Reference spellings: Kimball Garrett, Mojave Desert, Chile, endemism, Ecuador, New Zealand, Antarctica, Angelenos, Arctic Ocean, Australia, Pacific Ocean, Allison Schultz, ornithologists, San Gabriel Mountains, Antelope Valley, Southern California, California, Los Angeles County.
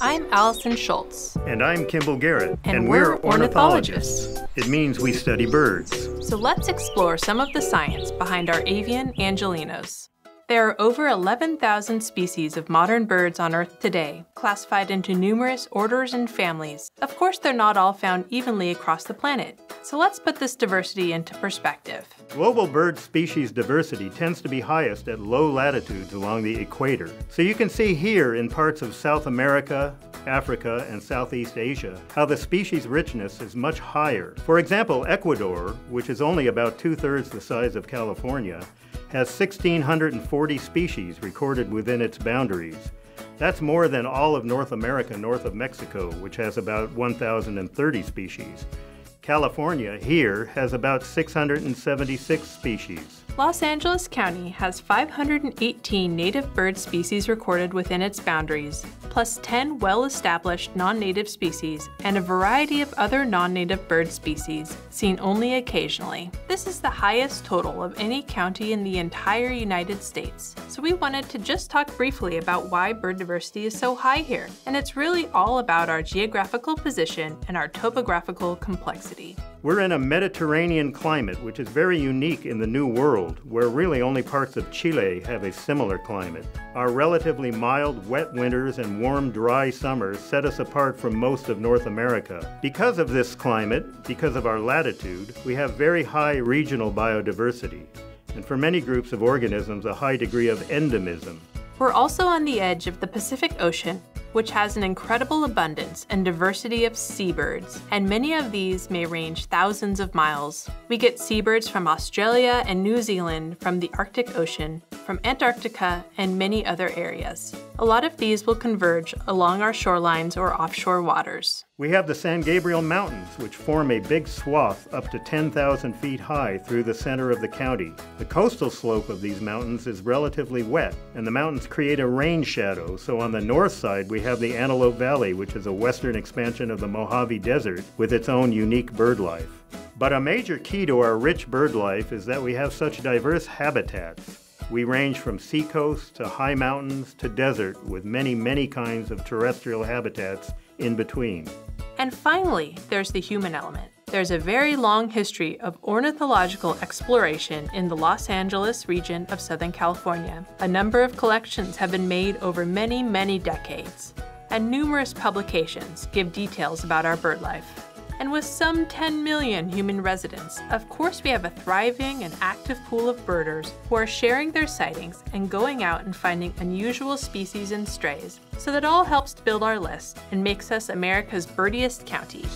I'm Allison Schultz. And I'm Kimball Garrett. And we're ornithologists. It means we study birds. So let's explore some of the science behind our avian Angelenos. There are over 11,000 species of modern birds on Earth today, classified into numerous orders and families. Of course, they're not all found evenly across the planet. So let's put this diversity into perspective. Global bird species diversity tends to be highest at low latitudes along the equator. So you can see here in parts of South America, Africa, and Southeast Asia how the species richness is much higher. For example, Ecuador, which is only about 2/3 the size of California, has 1,640 species recorded within its boundaries. That's more than all of North America north of Mexico, which has about 1,030 species. California here has about 676 species. Los Angeles County has 518 native bird species recorded within its boundaries, plus 10 well-established non-native species and a variety of other non-native bird species seen only occasionally. This is the highest total of any county in the entire United States, so we wanted to just talk briefly about why bird diversity is so high here, and it's really all about our geographical position and our topographical complexity. We're in a Mediterranean climate, which is very unique in the New World, where really only parts of Chile have a similar climate. Our relatively mild, wet winters and warm, dry summers set us apart from most of North America. Because of this climate, because of our latitude, we have very high regional biodiversity, and for many groups of organisms, a high degree of endemism. We're also on the edge of the Pacific Ocean, which has an incredible abundance and diversity of seabirds, and many of these may range thousands of miles. We get seabirds from Australia and New Zealand, from the Arctic Ocean, from Antarctica, and many other areas. A lot of these will converge along our shorelines or offshore waters. We have the San Gabriel Mountains, which form a big swath up to 10,000 feet high through the center of the county. The coastal slope of these mountains is relatively wet, and the mountains create a rain shadow, so on the north side we have the Antelope Valley, which is a western expansion of the Mojave Desert with its own unique bird life. But a major key to our rich bird life is that we have such diverse habitats. We range from seacoast to high mountains to desert, with many, many kinds of terrestrial habitats in between. And finally, there's the human element. There's a very long history of ornithological exploration in the Los Angeles region of Southern California. A number of collections have been made over many, many decades, and numerous publications give details about our bird life. And with some 10 million human residents, of course we have a thriving and active pool of birders who are sharing their sightings and going out and finding unusual species and strays. So that all helps to build our list and makes us America's birdiest county.